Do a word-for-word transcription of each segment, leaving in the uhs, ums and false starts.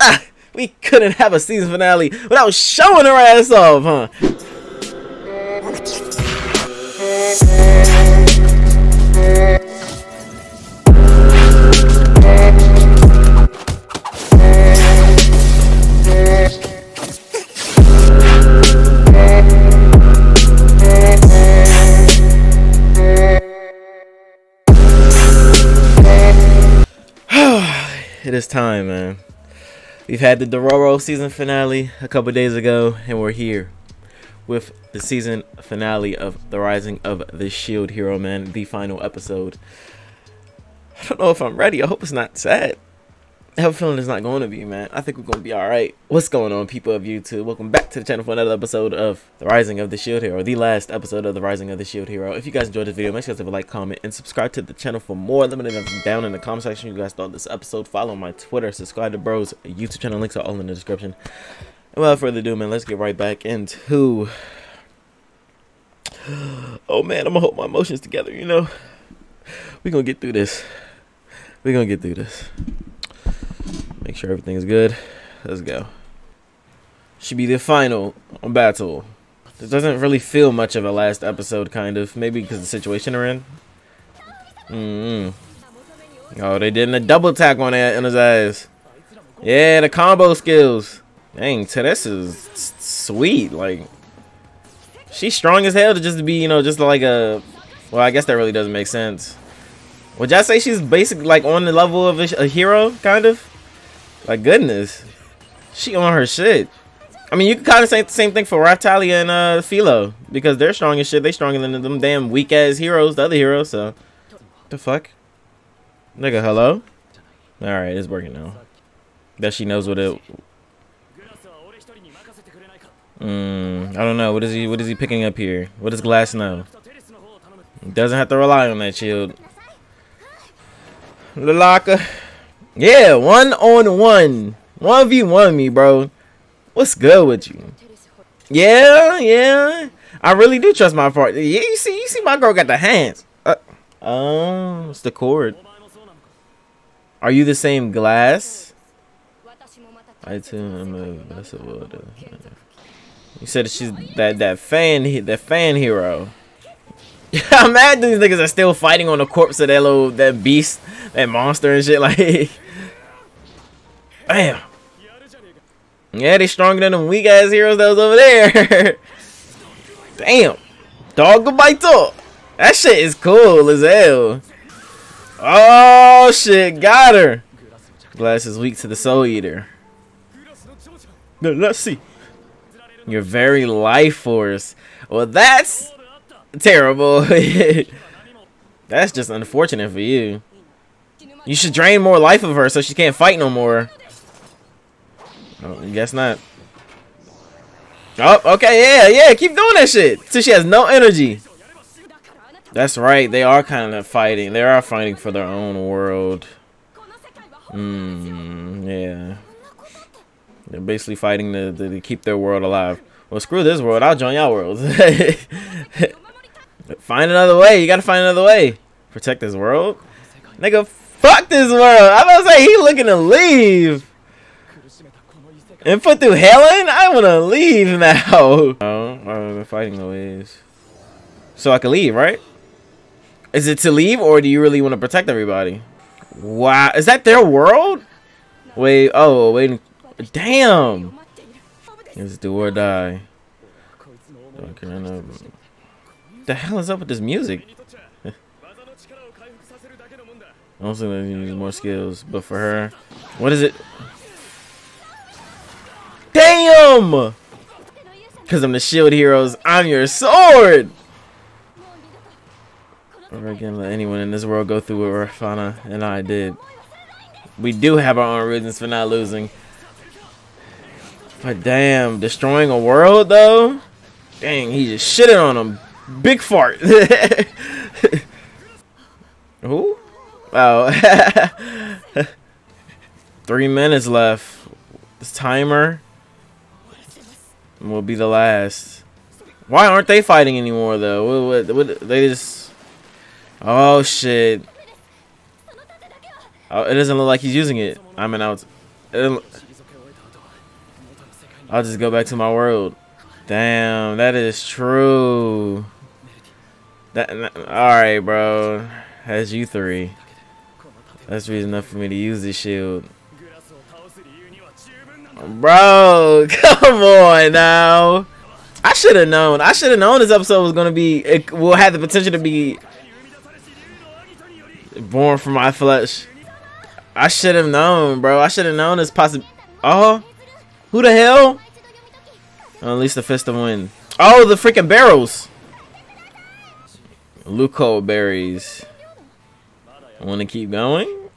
Ah, we couldn't have a season finale without showing her ass off, huh? It is time, man. We've had the Dororo season finale a couple days ago, and we're here with the season finale of The Rising of the Shield Hero, man. The final episode. I don't know if I'm ready. I hope it's not sad. I have a feeling it's not going to be, man. I think we're going to be all right. What's going on, people of YouTube? Welcome back to the channel for another episode of The Rising of the Shield Hero, the last episode of The Rising of the Shield Hero. If you guys enjoyed this video, make sure you guys leave a like, comment, and subscribe to the channel for more. Let me know down in the comment section you guys thought this episode. Follow my Twitter, subscribe to Bro's YouTube channel. Links are all in the description. And without further ado, man, let's get right back into... Oh, man, I'm going to hold my emotions together, you know? We're going to get through this. We're going to get through this. Make sure everything's good. Let's go. Should be the final battle. This doesn't really feel much of a last episode, kind of. Maybe because the situation they're in. Mm-hmm. Oh, they did a double attack on that in his eyes. Yeah, the combo skills. Dang, Teresa's sweet. Like, she's strong as hell to just be, you know, just like a... Well, I guess that really doesn't make sense. Would y'all say she's basically like on the level of a, a hero, kind of? Like, goodness, she on her shit. I mean, you can kind of say the same thing for Raphtalia and uh, Philo, because they're strong as shit. They stronger than them damn weak ass heroes, the other heroes. So, the fuck, nigga, hello. All right, it's working now. That she knows what it. Mm, I don't know. What is he? What is he picking up here? What does Glass know? Doesn't have to rely on that shield. Lilaka. Yeah, one on one. one v one me, bro. What's good with you? Yeah, yeah. I really do trust my partner. Yeah, you see, you see my girl got the hands. Oh, uh, um, it's the cord. Are you the same Glass? I too am a vessel. You said she's that that fan that fan hero. I'm mad these niggas are still fighting on the corpse of that little that beast, that monster and shit like. Damn. Yeah, they stronger than them weak ass heroes that was over there. Damn. Dog goodbye talk. That shit is cool as hell. Oh shit, got her. Glass is weak to the Soul Eater. Let's see. Your very life force. Well, that's terrible. That's just unfortunate for you. You should drain more life of her so she can't fight no more. Oh, guess not. Oh, okay, yeah, yeah, keep doing that shit. So she has no energy. That's right, they are kind of fighting. They are fighting for their own world. Mm, yeah. They're basically fighting to, to, to keep their world alive. Well, screw this world. I'll join y'all worlds. Find another way. You gotta find another way. Protect this world? Nigga, fuck this world. I was about to say, he looking to leave. And put through Helen? I want to leave now. Oh, oh, they're fighting the ways. So I can leave, right? Is it to leave, or do you really want to protect everybody? Wow. Is that their world? Wait. Oh, wait. Damn. It's do or die. The hell is up with this music? I don't think they need more skills, but for her, what is it? Damn! Because I'm the shield heroes, I'm your sword! We're not gonna let anyone in this world go through what Rafana and I did. We do have our own reasons for not losing. But damn, destroying a world though? Dang, he just shitted on him. Big fart. Who? Oh. Three minutes left. This timer will be the last. Why aren't they fighting anymore though? What, what, what, they just. Oh shit. Oh, it doesn't look like he's using it. I'm an out. It I'll just go back to my world. Damn, that is true. That, all right, bro. That's you three. That's reason enough for me to use this shield. Bro, come on now. I should have known. I should have known this episode was gonna be. It will have the potential to be born from my flesh. I should have known, bro. I should have known this possible. Oh, who the hell? Oh, at least the fist of wind. Oh, the freaking barrels. Luco berries. Want to keep going?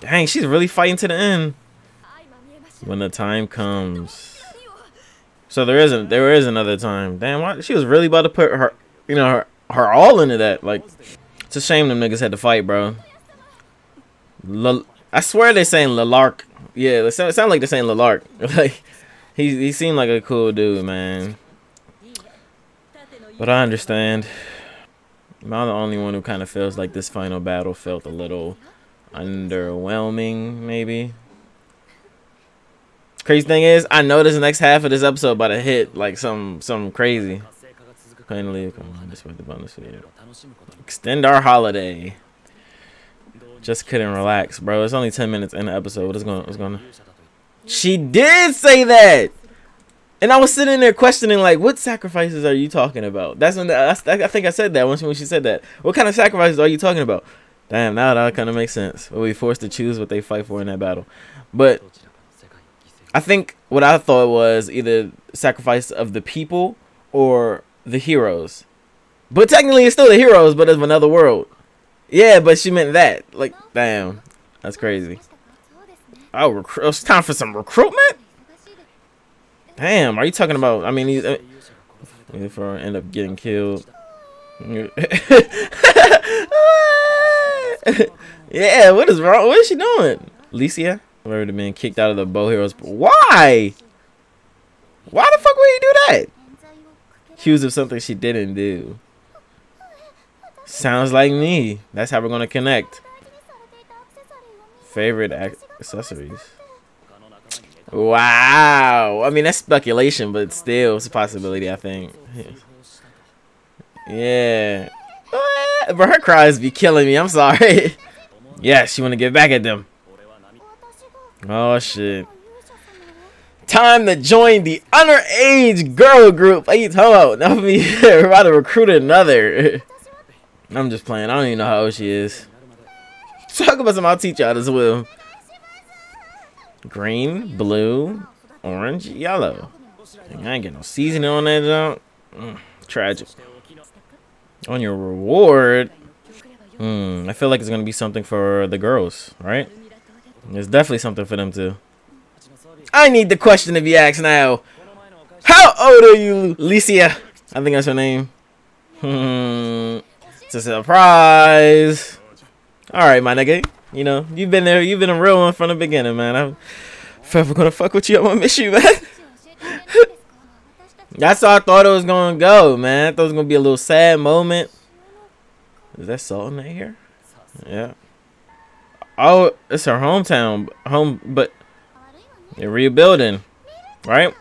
Dang, she's really fighting to the end. When the time comes. So there isn't. There is another time. Damn, why, she was really about to put her, you know, her, her all into that. Like, it's a shame them niggas had to fight, bro. L I swear they're saying Lalark. Yeah, it sounds like they're saying Lalark. Like, he he seemed like a cool dude, man. But I understand. I'm not the only one who kind of feels like this final battle felt a little underwhelming, maybe. Crazy thing is, I know this next half of this episode about to hit like some some crazy. Extend our holiday. Just couldn't relax, bro. It's only ten minutes in the episode. What is going? What's going on? She did say that, and I was sitting there questioning, like, what sacrifices are you talking about? That's when the, I, I think I said that once when she said that. What kind of sacrifices are you talking about? Damn, now that kind of makes sense. We'll be forced to choose what they fight for in that battle. But I think what I thought was either sacrifice of the people or the heroes. But technically, it's still the heroes, but it's another world. Yeah, but she meant that. Like, damn, that's crazy. Oh, it's time for some recruitment. Damn, are you talking about? I mean, he's, uh, if I end up getting killed. Yeah, what is wrong? What is she doing? Licia? I've already been kicked out of the bow heroes. Why? Why the fuck would he do that? Accused of something she didn't do. Sounds like me. That's how we're gonna connect. Favorite ac accessories. Wow. I mean, that's speculation, but still, it's a possibility, I think. Yeah. Yeah. But her cries be killing me. I'm sorry. Yes, you want to get back at them. Oh, shit. Time to join the underage girl group. Hey, hello. Now we're about to recruit another. I'm just playing. I don't even know how old she is. Talk about some. I'll teach y'all as well. Green, blue, orange, yellow. Dang, I ain't get no seasoning on that junk. Mm, tragic. On your reward. Mm, I feel like it's gonna be something for the girls, right? There's definitely something for them too. I need the question to be asked now. How old are you, Licia? I think that's her name. Hmm. It's a surprise. All right, my nigga. You know, you've been there. You've been a real one from the beginning, man. I'm forever gonna fuck with you. I'm gonna miss you, man. That's how I thought it was gonna go, man. I thought it was gonna be a little sad moment. Is that salt in that here? Yeah. Oh, it's her hometown. Home, but they're rebuilding, right?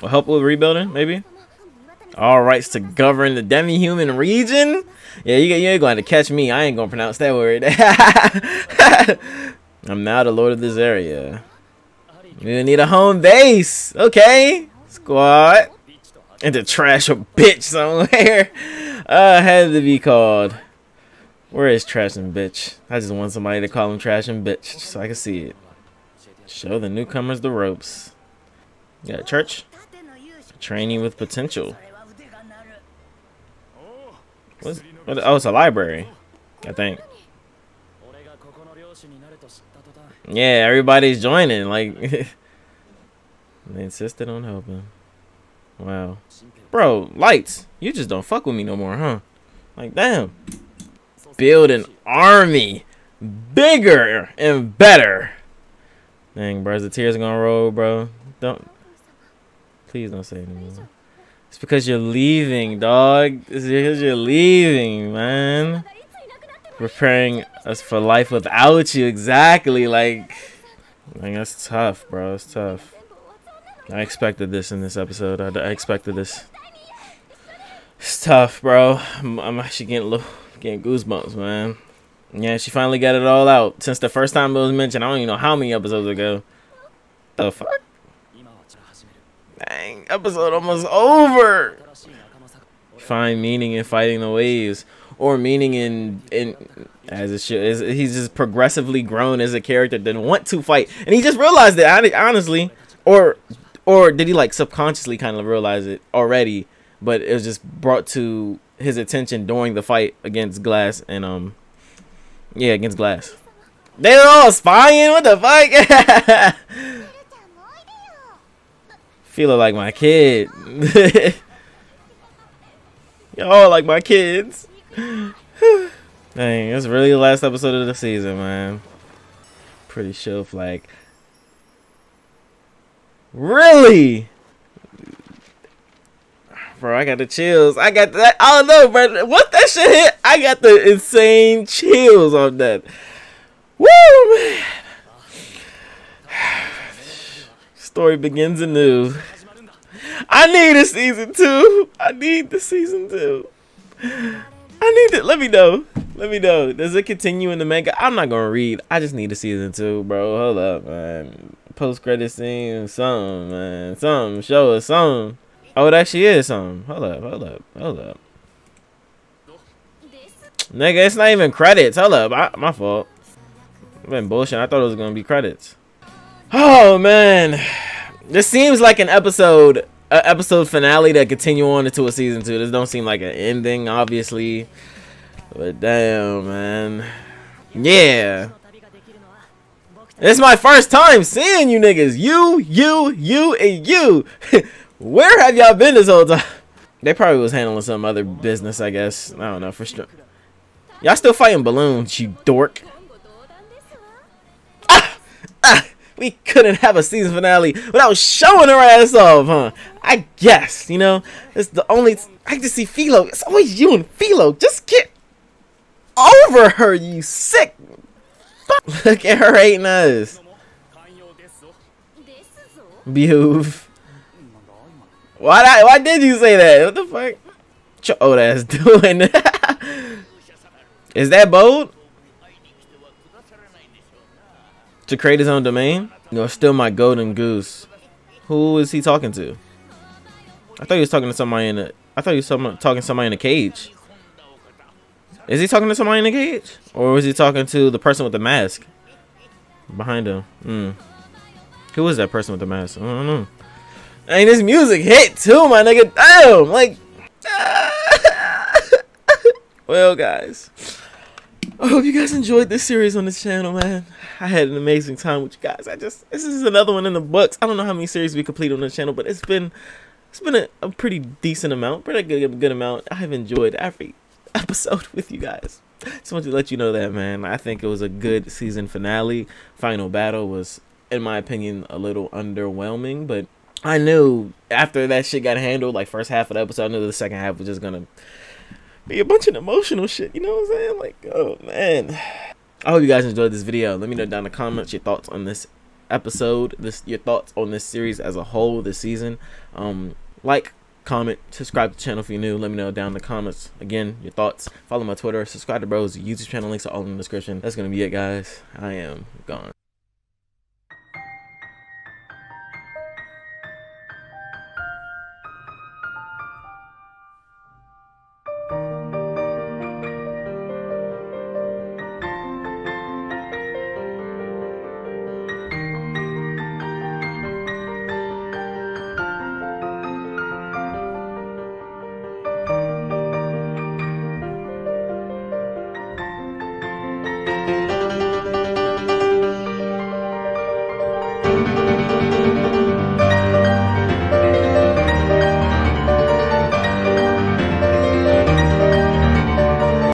We'll help with rebuilding, maybe. All rights to govern the demi-human region. Yeah, you, you ain't going to catch me. I ain't going to pronounce that word. I'm now the lord of this area. We need a home base. Okay. Squad. And to trash a bitch somewhere. Uh, had to be called. Where is trash and bitch? I just want somebody to call him trash and bitch so I can see it. Show the newcomers the ropes. You got a church? Training with potential. What's, what, oh, it's a library, I think. Yeah, everybody's joining. Like, they insisted on helping. Wow, bro, lights. You just don't fuck with me no more, huh? Like, damn. Build an army, bigger and better. Dang, bro, the tears are gonna roll, bro. Don't. Please don't say anything. It's because you're leaving, dog. It's because you're leaving, man. Preparing us for life without you, exactly. Like, Like, that's tough, bro. That's tough. I expected this in this episode. I, I expected this. It's tough, bro. I'm, I'm actually getting low, getting goosebumps, man. Yeah, she finally got it all out. Since the first time it was mentioned, I don't even know how many episodes ago. The fuck? Dang, episode almost over. Find meaning in fighting the waves, or meaning in in as it should. As he's just progressively grown as a character, didn't want to fight, and he just realized it. Honestly, or or did he like subconsciously kind of realize it already? But it was just brought to his attention during the fight against Glass and um. Yeah, against Glass. They're all spying. What the fuck? Philo like my kid. Y'all like my kids. Dang, that's really the last episode of the season, man. Pretty chill flag. Really? Bro, I got the chills. I got that. I don't know, bro. What that shit hit? I got the insane chills on that. Woo, man. Story begins anew. I need a season two. I need the season two. I need it. Let me know. Let me know. Does it continue in the manga? I'm not gonna read. I just need a season two, bro. Hold up, man. Post credit scene, something, man. Something. Show us something. Oh, it actually is something. Hold up, hold up, hold up. Nigga, it's not even credits. Hold up, I, my fault. I've been bullshitting. I thought it was gonna be credits. Oh man, this seems like an episode, a episode finale that continue on into a season two. This don't seem like an ending, obviously. But damn, man. Yeah. It's my first time seeing you niggas. You, you, you, and you. Where have y'all been this whole time? They probably was handling some other business, I guess. I don't know for sure. Y'all still fighting balloons, you dork. Ah! Ah! We couldn't have a season finale without showing her ass off, huh? I guess, you know? It's the only... I can see Philo. It's always you and Philo. Just get over her, you sick... Look at her hating us. Behoof. Why did, I, why did you say that? What the fuck? What your old ass doing? Is that bold? To create his own domain? No, still my golden goose. Who is he talking to? I thought he was talking to somebody in a... I thought he was talking to somebody in a cage. Is he talking to somebody in a cage? Or was he talking to the person with the mask? Behind him. Mm. Who is that person with the mask? I don't know. I mean, this music hit too, my nigga. Damn, like. Well, guys, I hope you guys enjoyed this series on this channel, man. I had an amazing time with you guys. I just, this is another one in the books. I don't know how many series we complete on this channel, but it's been, it's been a, a pretty decent amount, pretty good, good amount. I've enjoyed every episode with you guys. Just wanted to let you know that, man. I think it was a good season finale. Final battle was, in my opinion, a little underwhelming, but. I knew after that shit got handled, like first half of the episode, I knew the second half was just gonna be a bunch of emotional shit, you know what I'm saying? Like, oh man. I hope you guys enjoyed this video. Let me know down in the comments your thoughts on this episode, this your thoughts on this series as a whole, this season. Um, like, comment, subscribe to the channel if you're new. Let me know down in the comments again your thoughts. Follow my Twitter, subscribe to Bro's YouTube channel, links are all in the description. That's gonna be it, guys. I am gone.